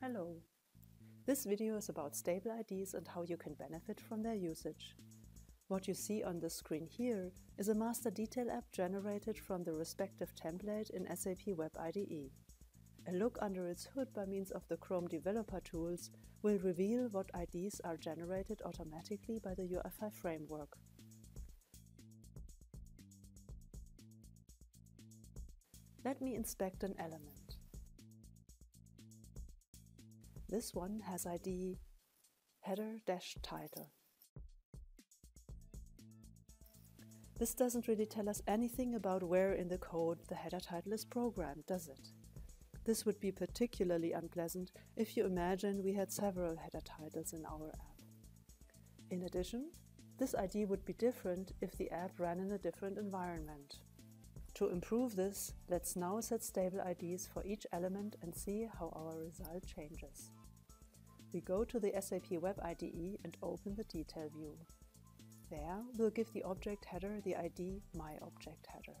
Hello. This video is about stable IDs and how you can benefit from their usage. What you see on the screen here is a master detail app generated from the respective template in SAP Web IDE. A look under its hood by means of the Chrome Developer Tools will reveal what IDs are generated automatically by the UI5 framework. Let me inspect an element. This one has ID header-title. This doesn't really tell us anything about where in the code the header title is programmed, does it? This would be particularly unpleasant if you imagine we had several header titles in our app. In addition, this ID would be different if the app ran in a different environment. To improve this, let's now set stable IDs for each element and see how our result changes. We go to the SAP Web IDE and open the detail view. There, we'll give the object header the ID myObjectHeader.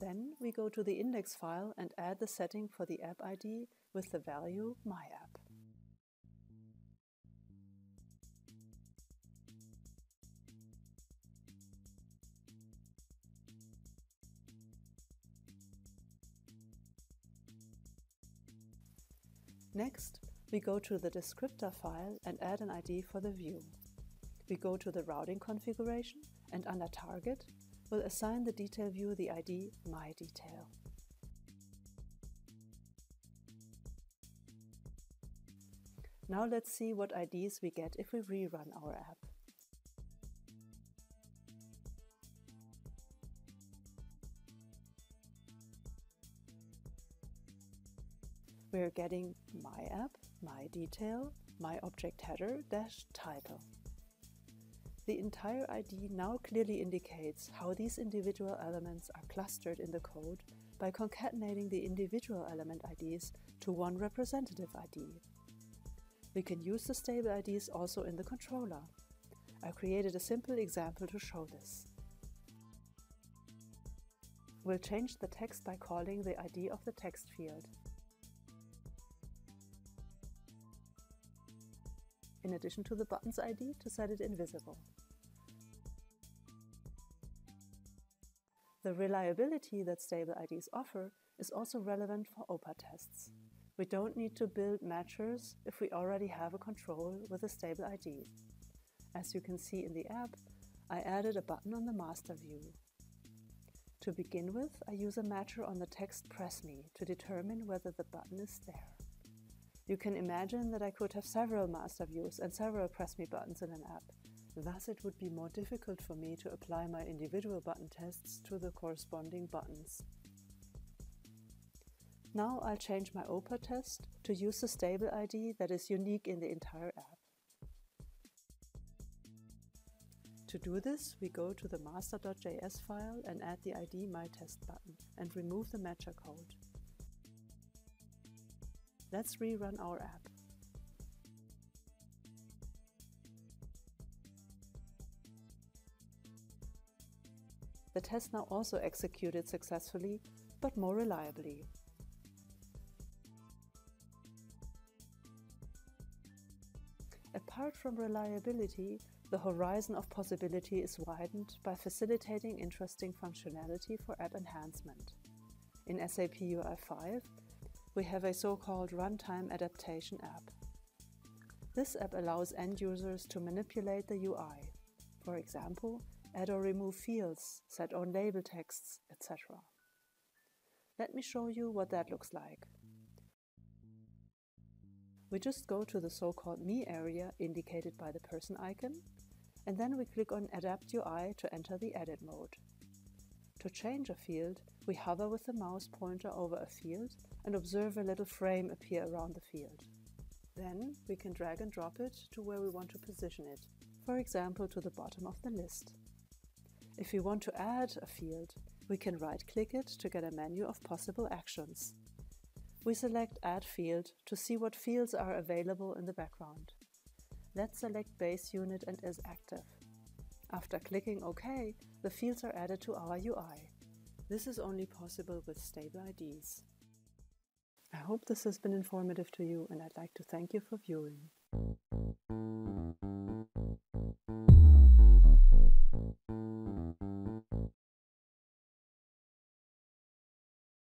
Then we go to the index file and add the setting for the app ID with the value myApp. Next, we go to the descriptor file and add an ID for the view. We go to the routing configuration and under target, we'll assign the detail view the ID myDetail. Now let's see what IDs we get if we rerun our app. We're getting myApp, myDetail, myObjectHeader-title. The entire ID now clearly indicates how these individual elements are clustered in the code by concatenating the individual element IDs to one representative ID. We can use the stable IDs also in the controller. I created a simple example to show this. We'll change the text by calling the ID of the text field. In addition to the button's ID to set it invisible. The reliability that stable IDs offer is also relevant for OPA tests. We don't need to build matchers if we already have a control with a stable ID. As you can see in the app, I added a button on the master view. To begin with, I use a matcher on the text "Press Me" to determine whether the button is there. You can imagine that I could have several master views and several Press Me buttons in an app. Thus, it would be more difficult for me to apply my individual button tests to the corresponding buttons. Now I'll change my OPA test to use a stable ID that is unique in the entire app. To do this, we go to the master.js file and add the ID myTest button and remove the matcher code. Let's rerun our app. The test now also executed successfully, but more reliably. Apart from reliability, the horizon of possibility is widened by facilitating interesting functionality for app enhancement. In SAP UI5, we have a so-called Runtime Adaptation app. This app allows end users to manipulate the UI, for example, add or remove fields, set own label texts, etc. Let me show you what that looks like. We just go to the so-called Me area indicated by the person icon, and then we click on Adapt UI to enter the edit mode. To change a field, we hover with the mouse pointer over a field and observe a little frame appear around the field. Then we can drag and drop it to where we want to position it, for example to the bottom of the list. If we want to add a field, we can right-click it to get a menu of possible actions. We select Add Field to see what fields are available in the background. Let's select Base Unit and Is Active. After clicking OK, the fields are added to our UI. This is only possible with stable IDs. I hope this has been informative to you, and I'd like to thank you for viewing.